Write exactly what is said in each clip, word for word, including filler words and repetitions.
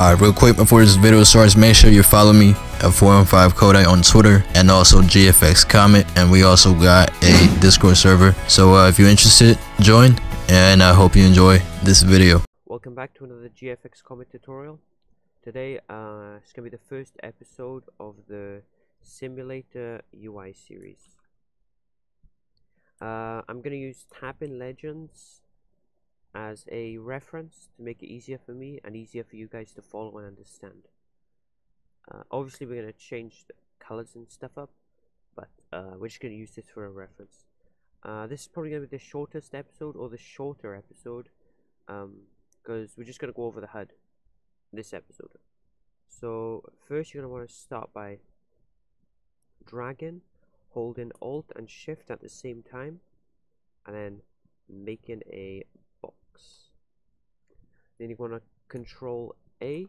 Alright, real quick before this video starts, make sure you follow me at four one five Kodai on Twitter and also G F X Comet, and we also got a Discord server. So uh, if you're interested, join, and I hope you enjoy this video. Welcome back to another G F X Comet tutorial. Today uh, it's going to be the first episode of the Simulator U I series. Uh, I'm going to use Tapin Legends as a reference to make it easier for me and easier for you guys to follow and understand. Uh, obviously we're going to change the colors and stuff up, but uh, we're just going to use this for a reference. Uh, this is probably going to be the shortest episode, or the shorter episode, because um, we're just going to go over the H U D this episode. So first you're going to want to start by dragging, holding Alt and Shift at the same time, and then making a box. Then you want to Control A,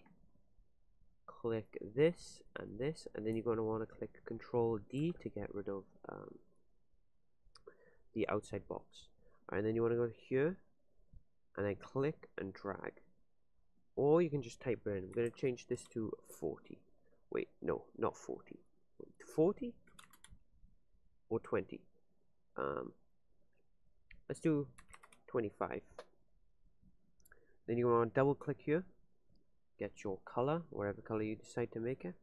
click this and this, and then you're going to want to click Control D to get rid of um, the outside box. And then you want to go here and then click and drag, or you can just type in. I'm going to change this to forty. Wait, no, not forty. Wait, forty or twenty. Um, let's do twenty-five. Then you want to double click here, get your color, whatever color you decide to make it,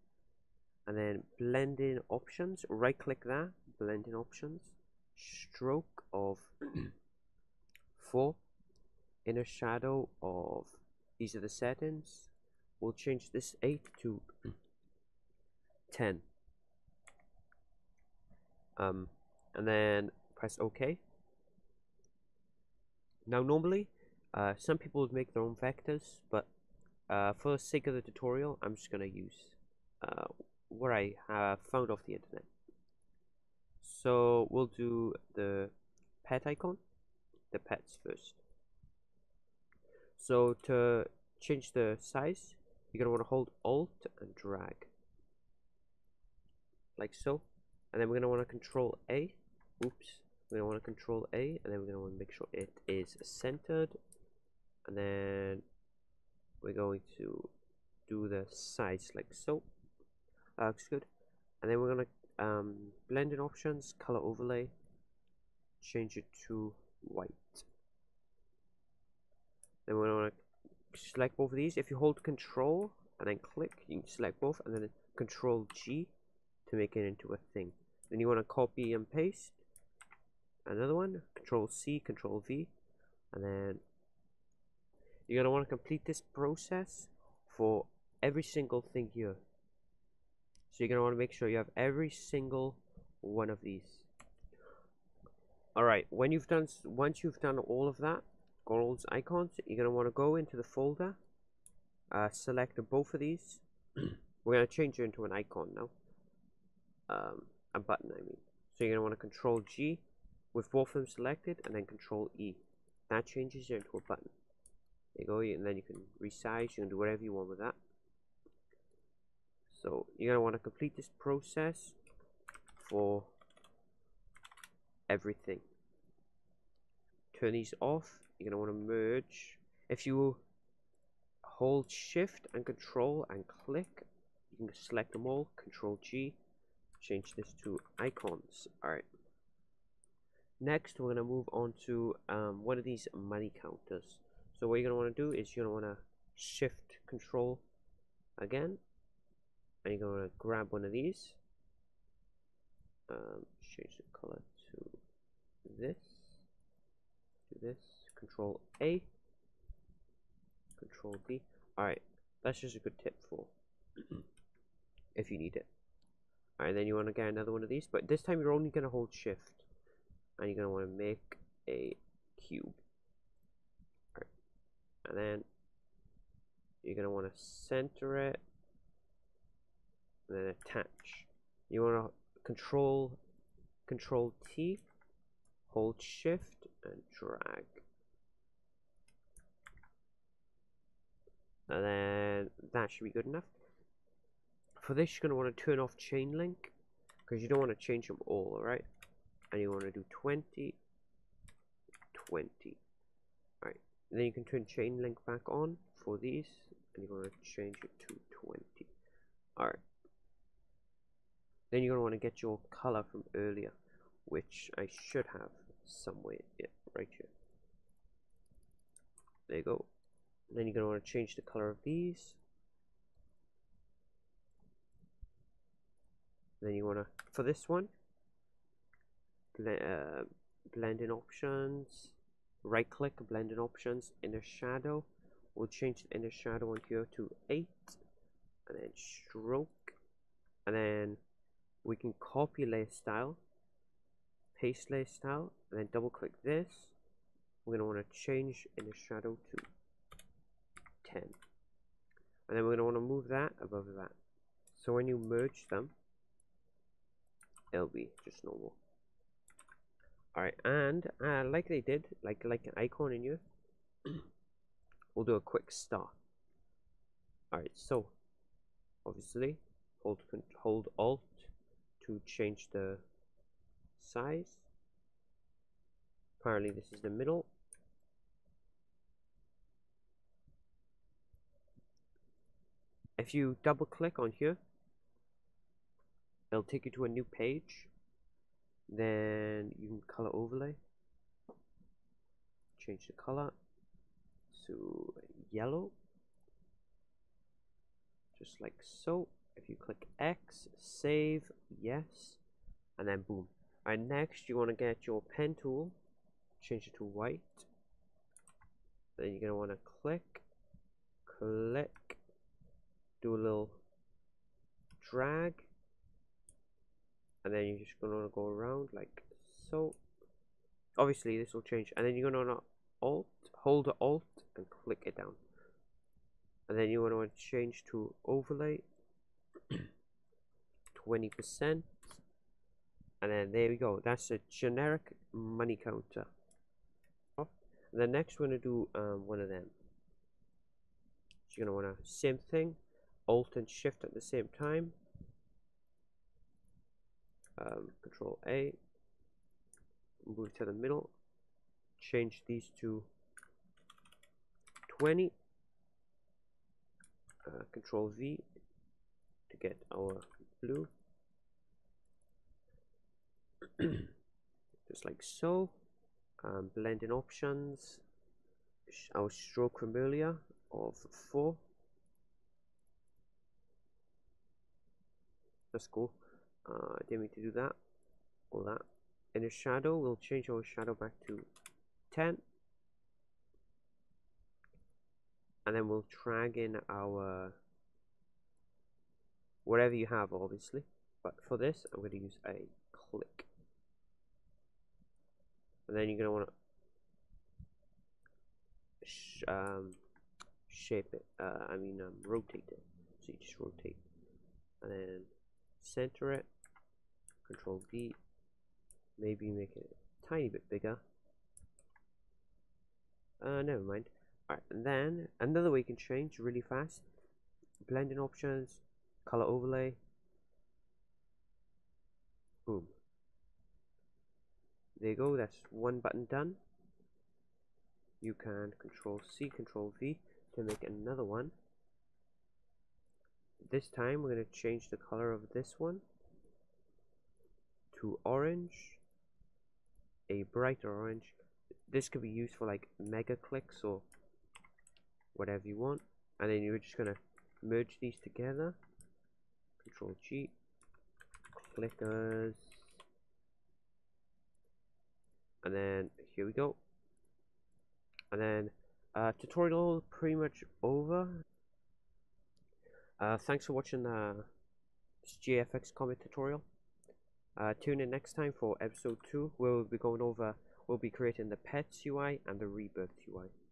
and then blend in options, right click that, blend in options, stroke of four, inner shadow of, these are the settings, we'll change this eight to ten, um, and then press OK. Now normally uh, some people would make their own vectors, but uh, for the sake of the tutorial I'm just going to use uh, what I have found off the internet. So we'll do the pet icon, the pets first. So to change the size, you're going to want to hold Alt and drag, like so, and then we're going to want to Control A, oops, we're going to want to Control A, and then we're going to want to make sure it is centered, and then we're going to do the size like so. Uh, looks good. And then we're going to um, blend in options, color overlay, change it to white. Then we're going to select both of these. If you hold Control and then click, you can select both, and then Control G to make it into a thing. Then you want to copy and paste another one, Control C, Control V, and then you're going to want to complete this process for every single thing here. So you're going to want to make sure you have every single one of these. Alright, when you've done, once you've done all of that, all those icons, you're going to want to go into the folder, uh, select both of these. We're going to change it into an icon now, um, a button I mean. So you're going to want to Control G with both of them selected, and then Control E. That changes it into a button. There you go, and then you can resize, you can do whatever you want with that. So you're going to want to complete this process for everything. Turn these off. You're going to want to merge. If you hold Shift and Control and click, you can select them all, Control G, change this to icons. Alright. Next, we're going to move on to um, one of these money counters. So what you're going to want to do is you're going to want to Shift Control again, and you're going to grab one of these. Um, change the color to this. Do this. Control A. Control D. Alright, that's just a good tip for if you need it. Alright, then you want to get another one of these, but this time you're only going to hold Shift. And you're going to want to make a cube. Alright. And then you're going to want to center it. And then attach. You want to control, control T, hold Shift, and drag. And then that should be good enough. For this, you're going to want to turn off chain link, because you don't want to change them all, alright? And you want to do twenty, twenty. Alright, then you can turn chain link back on for these, and you're going to change it to twenty. Alright. Then you're going to want to get your color from earlier, which I should have somewhere. Yeah, right here. There you go. And then you're going to want to change the color of these. Then you want to, for this one, blend, uh, blending options, right click, blending options, inner shadow. We'll change the inner shadow on here to eight, and then stroke, and then we can copy layer style, paste layer style, and then double click this. We're going to want to change inner shadow to ten, and then we're going to want to move that above that. So when you merge them, it'll be just normal. Alright, and uh, like they did, like like an icon in here, we'll do a quick start. Alright, so obviously hold hold alt to change the size. Apparently this is the middle. If you double click on here, it'll take you to a new page. Then you can color overlay, change the color to yellow, just like so. If you click X, save, yes, and then boom. And next you want to get your pen tool, change it to white. Then you're going to want to click, click, do a little drag. And then you're just gonna go around like so. Obviously this will change, and then you're gonna alt, hold alt and click it down. And then you wanna want to change to overlay twenty percent. And then there we go. That's a generic money counter. And then next we're gonna do um, one of them. So you're gonna wanna same thing, alt and shift at the same time. Um, control A, move to the middle, change these to twenty, uh, control V to get our blue, just like so. Um, blending options, our stroke from earlier of four, that's cool. Uh, didn't mean to do that, all that. In the shadow, we'll change our shadow back to ten. And then we'll drag in our, whatever you have, obviously. But for this, I'm going to use a click. And then you're going to want to sh um, shape it, uh, I mean um, rotate it. So you just rotate. And then center it. Control D, maybe make it a tiny bit bigger. Uh, never mind. Alright, and then another way you can change really fast, blending options, color overlay, boom. There you go, that's one button done. You can control C, control V to make another one. This time we're going to change the color of this one to orange, a brighter orange. This could be used for like mega clicks or whatever you want. And then you're just going to merge these together. Control G, clickers, and then here we go. And then uh, tutorial pretty much over. Uh, thanks for watching uh, this G F X Comet tutorial. Uh, tune in next time for episode two, where we'll be going over, we'll be creating the Pets U I and the Rebirth U I.